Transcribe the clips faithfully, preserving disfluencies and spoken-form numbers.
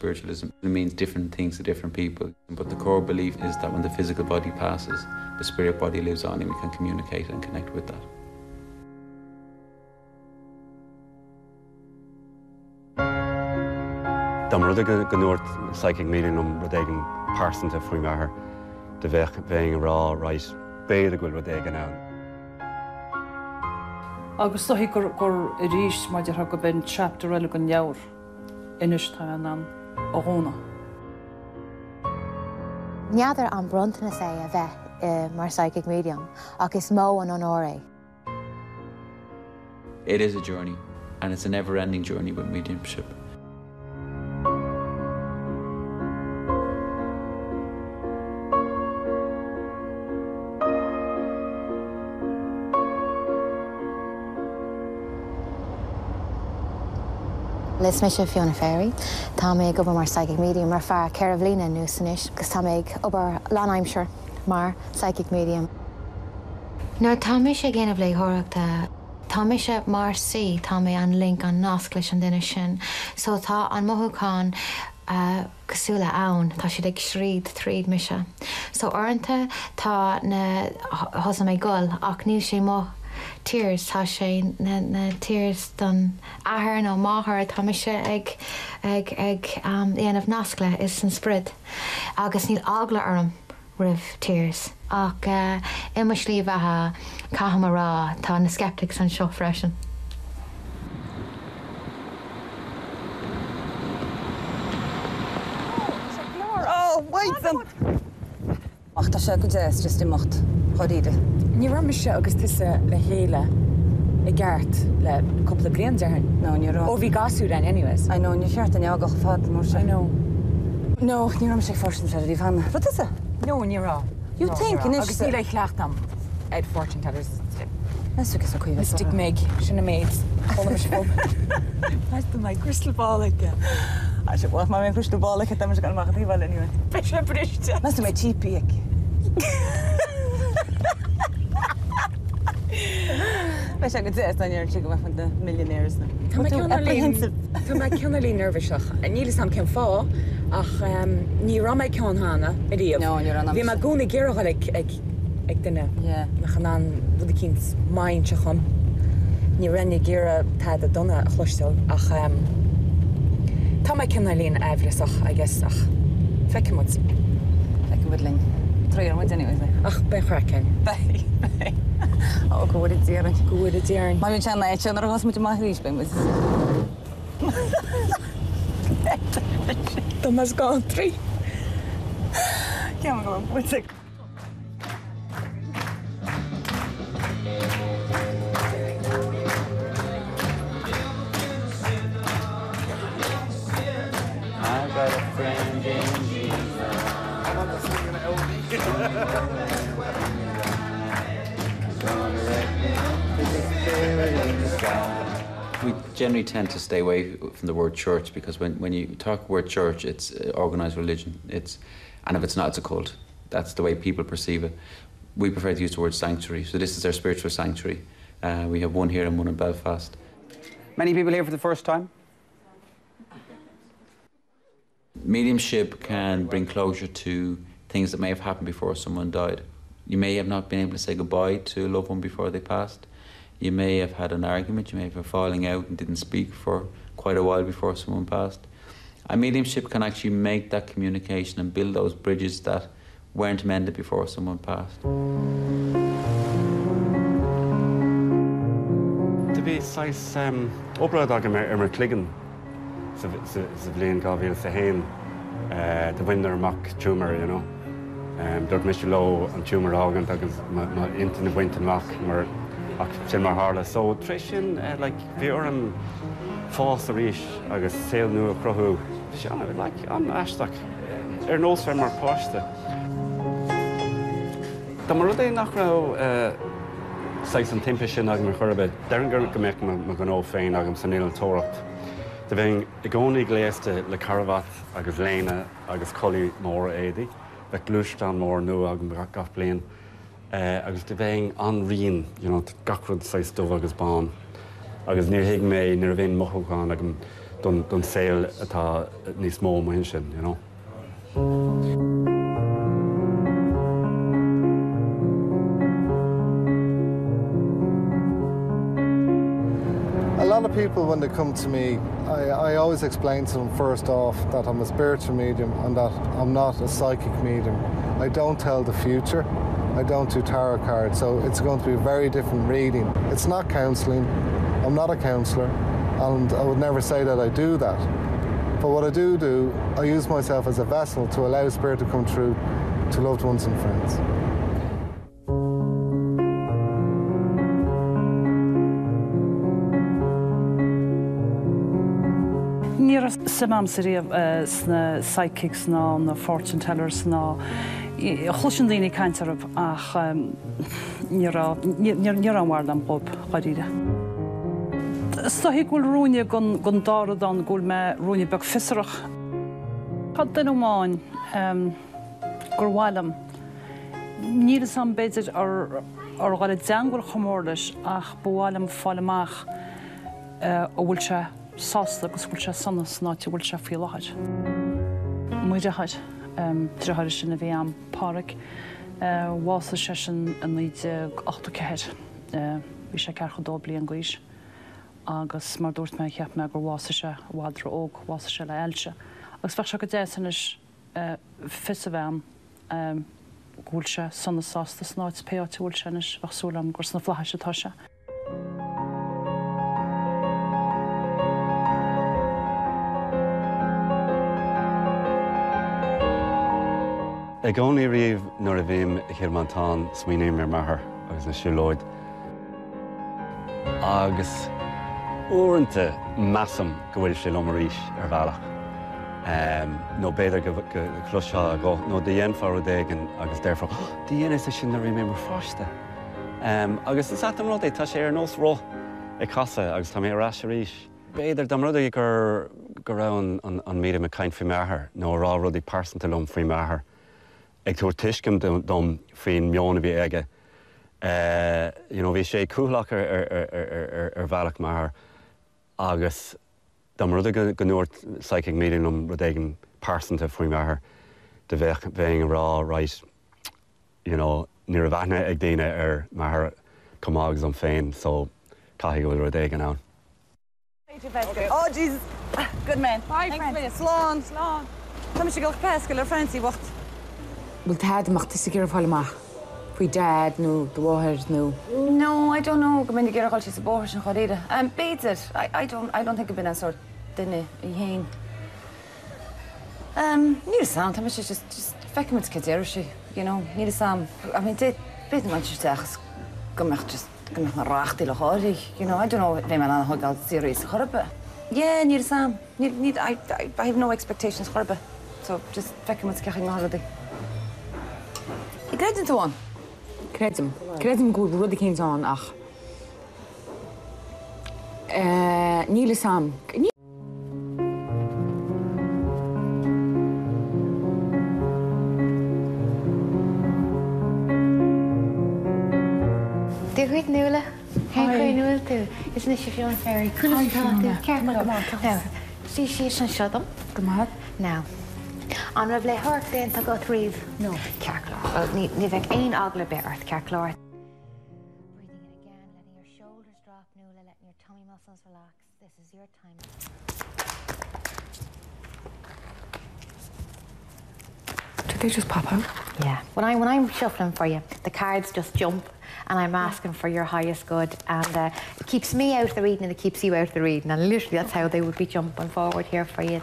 spiritualism. It means different things to different people. But the core belief is that when the physical body passes, the spirit body lives on and we can communicate and connect with that. Dam rudde genoord psychic meeting om rodegen parsen te fruimaar de weg veng ra rice beide gul rodegen aan. Agus tohi kor kor riis maar je hak ben chapter elken jaar inisthaan aan agona. Niader aan brontne zei we maar psychic medium akis mo an onore. It is a journey, and it's a never-ending journey with mediumship. Let's measure Fiona Faery. Tamig over my psychic medium, my far care of Lena Nusanish, because Tamig over Lon, I'm sure, my psychic medium. Now, Tamish again of Lay Horokta, Tamish at Marcy, Tommy and Link on Nosklish and Dinishin. So, Ta on Mohukan, Kasula Aun, Tashidik Shreed, Threed Misha. So, Oranta, Ta na Hosame Gull, Aknushi Mo. Tears, Tasha, na tears done. Ahern or Mahar, Tamisha, egg, egg, egg, um, the end of Naskla is sin spread. August need Agla Urum, Riv, tears. Ak, Imishli Vaha, Kahamara, Tan, the skeptics and Shofreshen. Oh, wait them! Ach, that's a good zest, just in Macht. Niramisha agus tissa le héile a gart le couple of blind there. No, you're right. Ovi gasu then, anyways. I know, you're short and you're going to fat more. I know. No, Niramisha fortune teller, you've had me. What is it? No, you're wrong. You think, and it's. I like laughed them at fortune tellers. That's okay, so cool. Let's stick meg, shouldn't have made. Hold them a show. That's my crystal ball again. I should walk my crystal ball again. I'm just going to make a rival anyway. Pressure, pressure. That's my cheap pick. I wish I could sit on your chicken with the millionaires. Come on, come on, come on, come on, nervous. And you just can fall. Ach, you run my con, Hannah. No, you're on. We might go to Gero like like like the nap. Yeah. We're going to the kids' mind. Chacham. You run your Gero, Tad, Donna, Hostel. Ach, um. Come on, come on, every sach, I guess. Ach, fuck him up. Fuck him with Ling. Three or what, anyways. Ach, be cracking. Bye, bye. Oh, good it's here. Good it's here. My little Chana, it's another house with my leash, but it's. Thomas Country. Come on, what's it? I got a friend in Jesus. I want to sing an L V. We generally tend to stay away from the word church because when, when you talk word church, it's organised religion. It's, and if it's not, it's a cult. That's the way people perceive it. We prefer to use the word sanctuary. So this is our spiritual sanctuary. Uh, we have one here and one in Belfast. Many people here for the first time? Mediumship can bring closure to things that may have happened before someone died. You may have not been able to say goodbye to a loved one before they passed. You may have had an argument, you may have been falling out and didn't speak for quite a while before someone passed. And mediumship can actually make that communication and build those bridges that weren't mended before someone passed. To be precise, um, Obrad Emmer Cliggan, Savlin Gaviel Sahain, the winner mock tumor, you know. Dort mis low and tumor hagen into the winter mark or Chilmar Harla. So Trishin like Viuram Fosserish, I guess Sail New Crohu. Shana like I'm Ashtak. Er no Svenmar Pasta. The Marode Nakro Saxon Timpishin Agam Hurbe, Derringer can make Magano Fain Agam Sanil Torop. The Ving Igoni Glaze to La Caravat, Agus Lena, Agus Collie More Adi. Like Lustan more new Agam Gaplin, Agus Devang on Reen, you know, Gakrud Size Dovag is born. Agus near Higme, near Vin Mohogan, Agam don't don't fail at a, at a small mention, you know. A lot of people, when they come to me, I, I always explain to them first off that I'm a spiritual medium and that I'm not a psychic medium. I don't tell the future. I don't do tarot cards, so it's going to be a very different reading. It's not counselling. I'm not a counsellor, and I would never say that I do that. But what I do do, I use myself as a vessel to allow spirit to come through to loved ones and friends. Samam city of psychics now, no fortune tellers now. Hoshundini cancer of ah, nira nira wardan pop qarida. استهی کل رونی گن گنداردان کل ما رونی بک فسرخ خدنومان گروالم نیرسان بیزش ار ارگل زنگل خمردش آخ بوالم فالماخ اولش ساست کس اولش سنس ناتی اولش فیلهج میجهج ترهارش نویم پارک واسششن نید اختو کهر بیشکر خدا بلیانگویش agus mar dúirt me cheap me gur bhásaise bhádra óg, bhásaise le eilte. Agus bheith se go déis fis a bhean gúilse sanna sásta snáid peáte bhúil senis bheithsúlam gur sanna flathaise táise. Ag gcónaí riamh nuair a bhím Chirmantán smaoineam ar maithair agus na siúlóid. Agus Oranta massam gohfuil sé lomaríis ar bhealach. No beidir go chluiseá go nó dhéanfar a dhégan agus d'fra dhéana is sin na ré mar fáiste. Agus is atam rud é tá sé ar nós ró i casa agus tá mé ráis ríis. Beidir dá rud gur go rann an míad a caiin faoi maithair nó rá rudí pásanta lom faoi maithair. Ag tú tuiscim dom faoin meánna bhí aige. Bhí sé cúlach ar bhealach maithair. Agus dám rud a go nuairt psychic medium lom rud éigean pásanta faoi maithair de bheith bheith rá ráis níor a bhaithne ag daoine ar maithair cumágus an féin, so caithfidh go bhfuil rud éigean ann. Oh, Jesus. Good man. Bye, friend. Slán. Slán. Táim sé go pescail ar Francie bhacht. Bhfuil tadamach tis a gur bhfuil amach. We dad no, the waters no. No, I don't know. I mean, the girl called she's a boorish and chorida. Um, beats it. I, I don't, I don't think I've been that sort. Didn't I? Um, need a sound. I mean, she's just, just fucking with kids there, she. You know, need a sound. I mean, did beat much just as come out just come out and rack the lorry. You know, I don't know. They man on the whole series chorba. Yeah, need a sound. Need, need. I, I, I have no expectations chorba. So just fucking with kicking the holiday. You get into one. Credim. Credim good ruddy came on ach. Uh Neil Sam. Do you Nula? Hey Nula too. Isn't she Fiona Faery? Cool as Now, see she's on shut up. Come on. Now. On the blue heart, then to go through. No, Kerklor. Well, you've got one ugly bit earth, Kerklor. Breathing in again, letting your shoulders drop, Nuala, letting your tummy muscles relax. This is your time. Did they just pop out? Yeah. When I when I'm shuffling for you, the cards just jump, and I'm asking for your highest good, and uh, it keeps me out of the reading, and it keeps you out of the reading, and literally that's how they would be jumping forward here for you.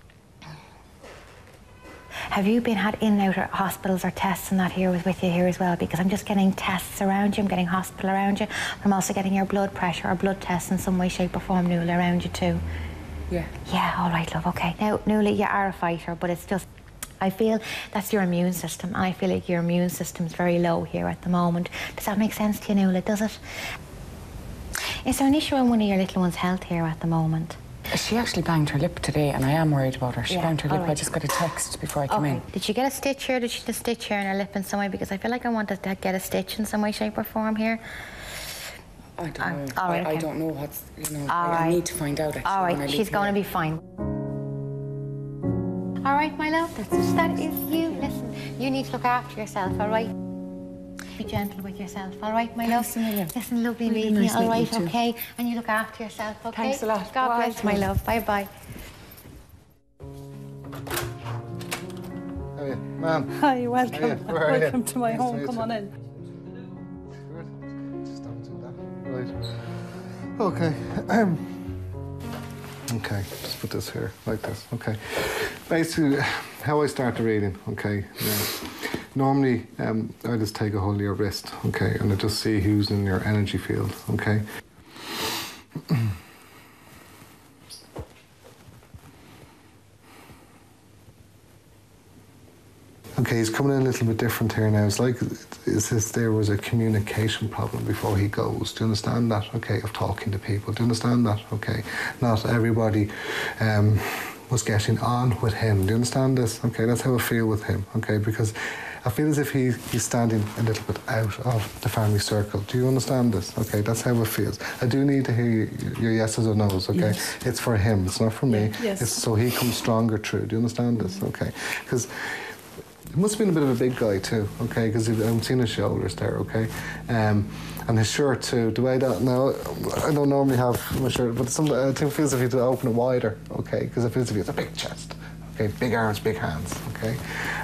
Have you been had in and out of hospitals or tests and that here with, with you here as well? Because I'm just getting tests around you, I'm getting hospital around you. I'm also getting your blood pressure or blood tests in some way, shape or form, Nuala, around you too. Yeah. Yeah, all right, love, okay. Now, Nuala, you are a fighter, but it's just, I feel that's your immune system. And I feel like your immune system's very low here at the moment. Does that make sense to you, Nuala, does it? Is there an issue in one of your little one's health here at the moment? She actually banged her lip today, and I am worried about her. She yeah, banged her lip. Right. I just got a text before I came okay. in. Did she get a stitch here? Did she get a stitch here in her lip in some way? Because I feel like I wanted to get a stitch in some way, shape, or form here. I don't um, know. All right, I, okay. I don't know what's, you know, all I, right. I need to find out. Actually, all right, she's going to be fine. message that is you. Listen, you need to look after yourself, all right? Be gentle with yourself, all right, my love? Thanks, listen, lovely really meeting nice you, all right, you okay? Too. And you look after yourself, okay? Thanks a lot. God bye. Bless, my love. Bye-bye. How are you? Ma'am. Hi, welcome. How are you? Where are welcome you? To my nice home. To Come too. On in. Okay. Okay, just put this here, like this, okay. Basically, how I start the reading, okay. Yeah. Normally, um, I just take a hold of your wrist, okay, and I just see who's in your energy field, okay. Okay, he's coming in a little bit different here now. It's like it's as if there was a communication problem before he goes. Do you understand that? Okay, of talking to people. Do you understand that? Okay, not everybody um, was getting on with him. Do you understand this? Okay, that's how I feel with him. Okay, because I feel as if he, he's standing a little bit out of the family circle. Do you understand this? Okay, that's how it feels. I do need to hear your yeses or nos, okay? Yes. It's for him, it's not for me. Yes. It's so he comes stronger through. Do you understand this? Okay, because it must have been a bit of a big guy too, okay? Because I'm seeing his shoulders there, okay? Um, and his shirt too. The way that now, I don't normally have my shirt, but some, I think it feels as if you open it wider, okay? Because it feels as if it's a big chest, okay? Big arms, big hands, okay?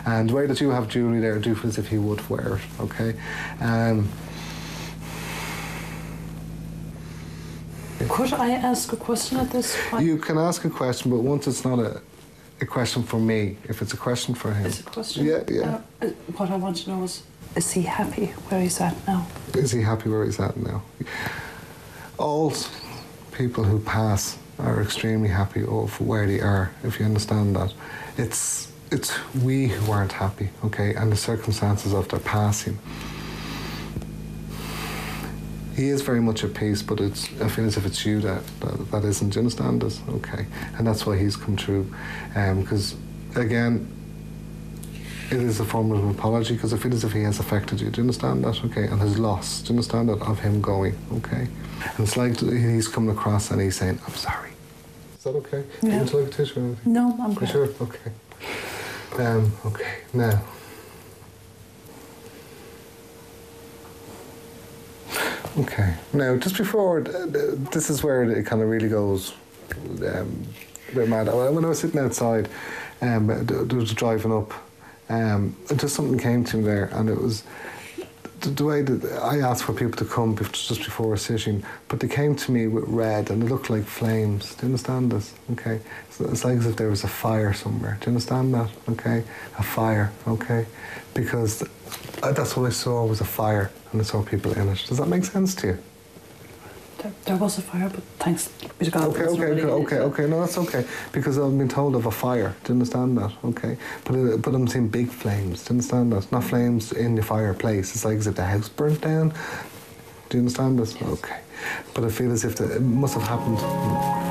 And the way that you have jewelry there, I do feel as if he would wear it, okay? Um, Could I ask a question at this point? You can ask a question, but once it's not a a question for me, if it's a question for him. It's a question? Yeah, yeah. Uh, what I want to know is, is he happy where he's at now? Is he happy where he's at now? All people who pass are extremely happy of where they are, if you understand that. It's, it's we who aren't happy, okay, and the circumstances of their passing. He is very much at peace, but it's, I feel as if it's you that, that, that isn't. Do you understand this? Okay. And that's why he's come through. Because, um, again, it is a form of apology, because I feel as if he has affected you. Do you understand that? Okay. And his loss. Do you understand that? Of him going. Okay. And it's like he's coming across and he's saying, I'm sorry. Is that okay? Yeah. Do you want to take a tissue or anything? No, I'm good. Sure? Okay. Um, okay. Now. Okay. Now, just before, this is where it kind of really goes um, a bit mad. When I was sitting outside, um, I was driving up, um, just something came to me there, and it was the way that I asked for people to come just before a sitting, but they came to me with red, and they looked like flames. Do you understand this? Okay. So it's like as if there was a fire somewhere. Do you understand that? Okay. A fire. Okay. Because that's what I saw was a fire, and I saw people in it. Does that make sense to you? There, there was a fire, but thanks be to God. Okay, okay, really okay, okay. No, that's okay, because I've been told of a fire. Do you understand that? Okay, but but I'm seeing big flames. Do you understand that? Not flames in the fireplace. It's like as if the house burnt down. Do you understand this? Yes. Okay, but I feel as if the, it must have happened.